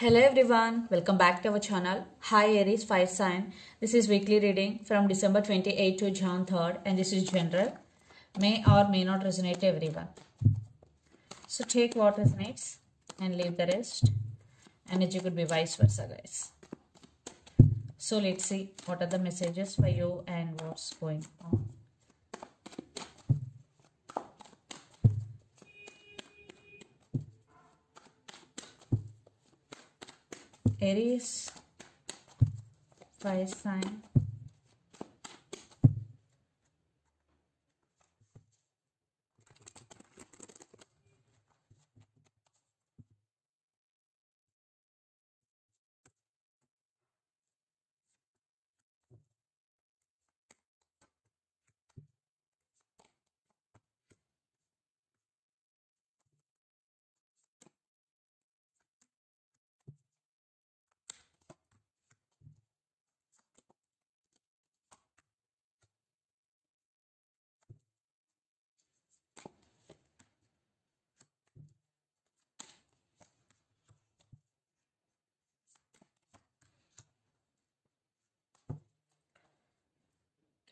Hello everyone, welcome back to our channel. Hi Aries fire sign. This is weekly reading from December 28 to June 3rd, and this is general. May or may not resonate everyone. So take what resonates and leave the rest. Energy could be vice versa, guys. So let's see what are the messages for you and what's going on. Aries, fire sign.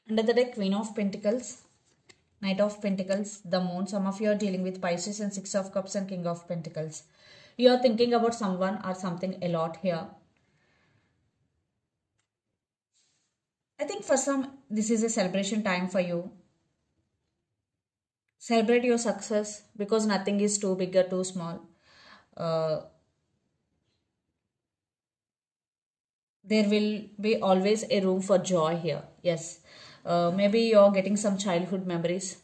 Under the deck, Queen of Pentacles, Knight of Pentacles, the Moon. Some of you are dealing with Pisces and Six of Cups and King of Pentacles. You are thinking about someone or something a lot here. I think for some, this is a celebration time for you. Celebrate your success because nothing is too big or too small. There will be always a room for joy here. Yes. Maybe you're getting some childhood memories.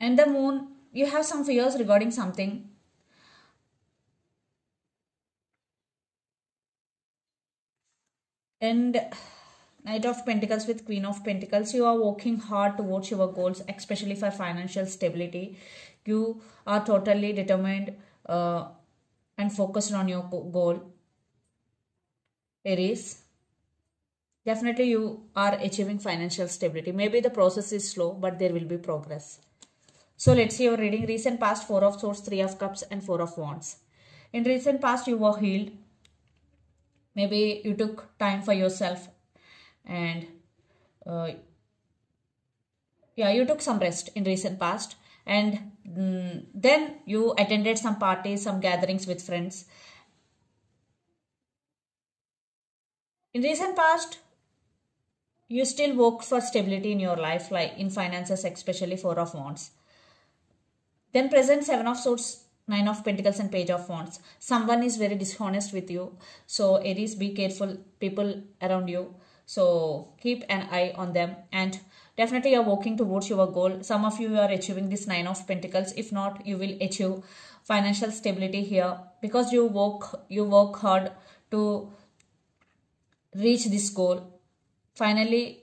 And the Moon, you have some fears regarding something. And Knight of Pentacles with Queen of Pentacles, you are working hard towards your goals, especially for financial stability. You are totally determined and focused on your goal, Aries. Definitely you are achieving financial stability. Maybe the process is slow, but there will be progress. So let's see your reading. Recent past, Four of Swords, Three of Cups and Four of Wands. In recent past, you were healed. Maybe you took time for yourself. And you took some rest in recent past. And then you attended some parties, some gatherings with friends. In recent past, you still worked for stability in your life, like in finances, especially Four of Wands. Then present, Seven of Swords, Nine of Pentacles and Page of Wands. Someone is very dishonest with you. So Aries, be careful, people around you. So keep an eye on them. And definitely you're working towards your goal. Some of you are achieving this Nine of Pentacles. If not, you will achieve financial stability here. Because you work hard to reach this goal. Finally,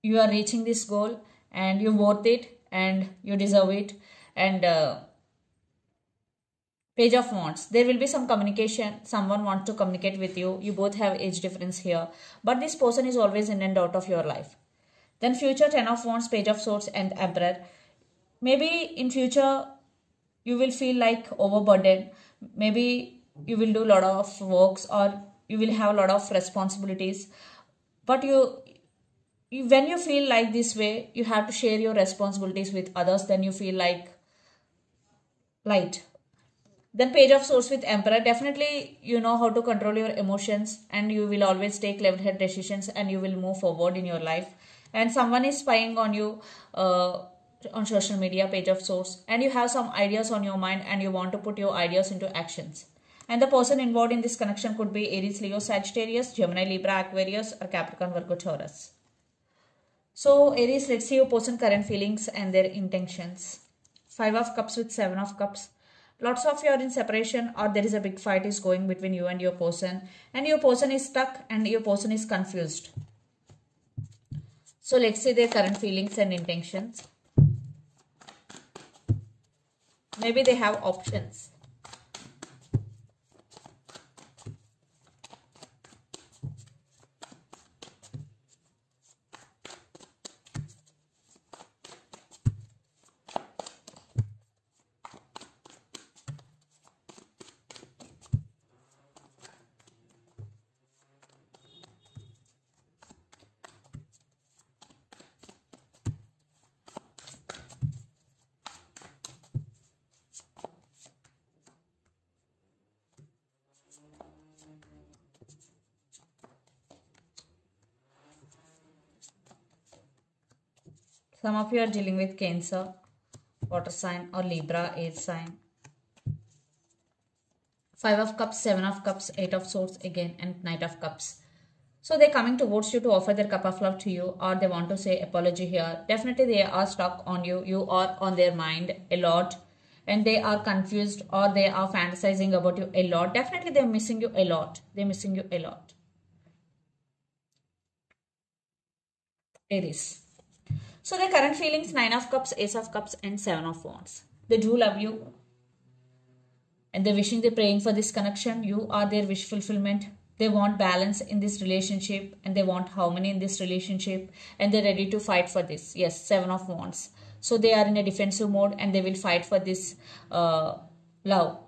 you are reaching this goal and you're worth it and you deserve it. And Page of Wands, there will be some communication. Someone wants to communicate with you. You both have age difference here, but this person is always in and out of your life. Then future, Ten of Wands, Page of Swords and Emperor. Maybe in future you will feel like overburdened. Maybe you will do a lot of works or you will have a lot of responsibilities, but you when you feel like this way, you have to share your responsibilities with others, then you feel like light. Then Page of Swords with Emperor, definitely you know how to control your emotions and you will always take level-headed decisions and you will move forward in your life. And someone is spying on you on social media, Page of Swords, and you have some ideas on your mind and you want to put your ideas into actions. And the person involved in this connection could be Aries, Leo, Sagittarius, Gemini, Libra, Aquarius or Capricorn, Virgo, Taurus. So Aries, let's see your person's current feelings and their intentions. Five of Cups with Seven of Cups. Lots of you are in separation or there is a big fight is going between you and your person. And your person is stuck and your person is confused. So let's see their current feelings and intentions. Maybe they have options. Some of you are dealing with Cancer, water sign, or Libra, air sign. Five of Cups, Seven of Cups, Eight of Swords again, and Knight of Cups. So they're coming towards you to offer their cup of love to you, or they want to say apology here. Definitely they are stuck on you. You are on their mind a lot, and they are confused, or they are fantasizing about you a lot. Definitely they're missing you a lot. They're missing you a lot. Aries. So their current feelings, Nine of Cups, Ace of Cups, and Seven of Wands. They do love you, and they're wishing, they're praying for this connection. You are their wish fulfillment. They want balance in this relationship, and they want harmony in this relationship, and they're ready to fight for this. Yes, Seven of Wands. So they are in a defensive mode, and they will fight for this love.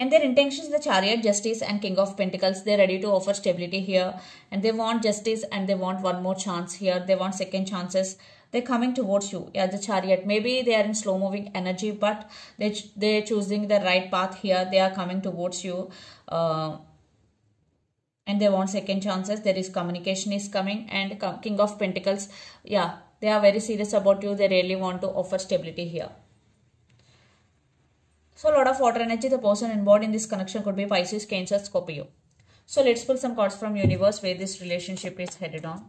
And their intentions, the Chariot, Justice, and King of Pentacles. They're ready to offer stability here, and they want justice, and they want one more chance here. They want second chances. They're coming towards you. Yeah, the Chariot. Maybe they are in slow-moving energy, but they're choosing the right path here. They are coming towards you. And they want second chances. There is communication is coming. And King of Pentacles. Yeah, they are very serious about you. They really want to offer stability here. So a lot of water energy. The person involved in this connection could be Pisces, Cancer, Scorpio. So let's pull some cards from universe where this relationship is headed on.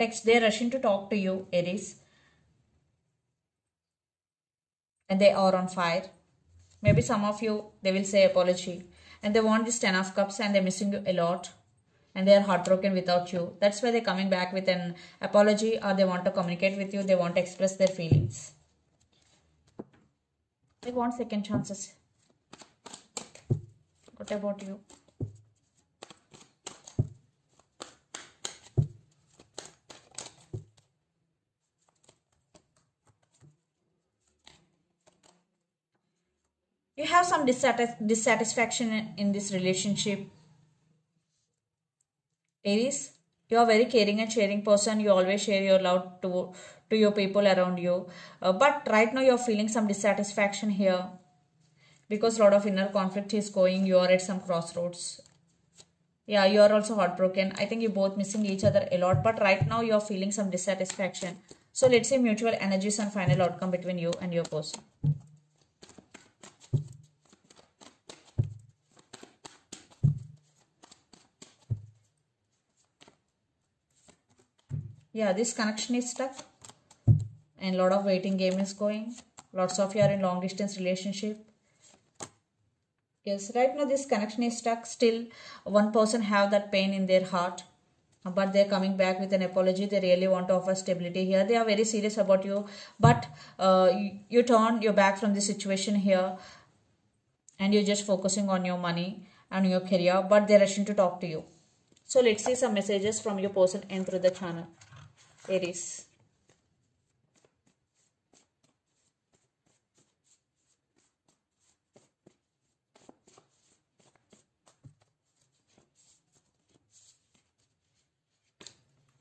Text, they're rushing to talk to you, Aries, and they are on fire. Maybe some of you, they will say apology, and they want this Ten of Cups, and they're missing you a lot, and they're heartbroken without you. That's why they're coming back with an apology, or they want to communicate with you. They want to express their feelings. They want second chances. What about you? You have some dissatisfaction in this relationship. Aries, you are very caring and sharing person. You always share your love to your people around you. But right now you are feeling some dissatisfaction here, because a lot of inner conflict is going. You are at some crossroads. Yeah, you are also heartbroken. I think you both missing each other a lot. But right now you are feeling some dissatisfaction. So let's say mutual energies and final outcome between you and your person. Yeah, this connection is stuck, and a lot of waiting game is going. Lots of you are in long distance relationship. Yes, right now this connection is stuck. Still, one person have that pain in their heart, but they're coming back with an apology. They really want to offer stability here. They are very serious about you, but you turn your back from this situation here, and you're just focusing on your money and your career, but they're rushing to talk to you. So let's see some messages from your person and through the channel. Aries.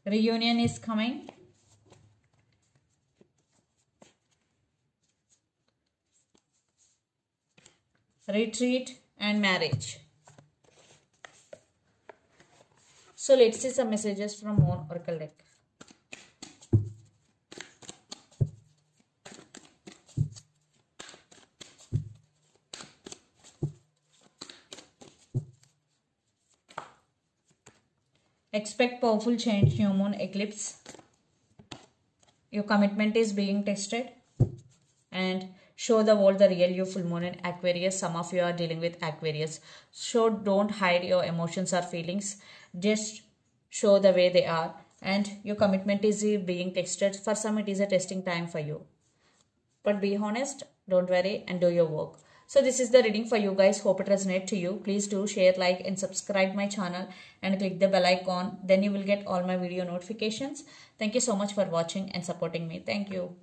Reunion is coming. Retreat and marriage. So let's see some messages from Moon Oracle deck. Expect powerful change, new moon, eclipse. Your commitment is being tested, and show the world the real you, full moon in Aquarius. Some of you are dealing with Aquarius. So don't hide your emotions or feelings. Just show the way they are, and your commitment is being tested. For some it is a testing time for you. But be honest, don't worry, and do your work. So this is the reading for you guys. Hope it resonates to you. Please do share, like, and subscribe my channel, and click the bell icon. Then you will get all my video notifications. Thank you so much for watching and supporting me. Thank you.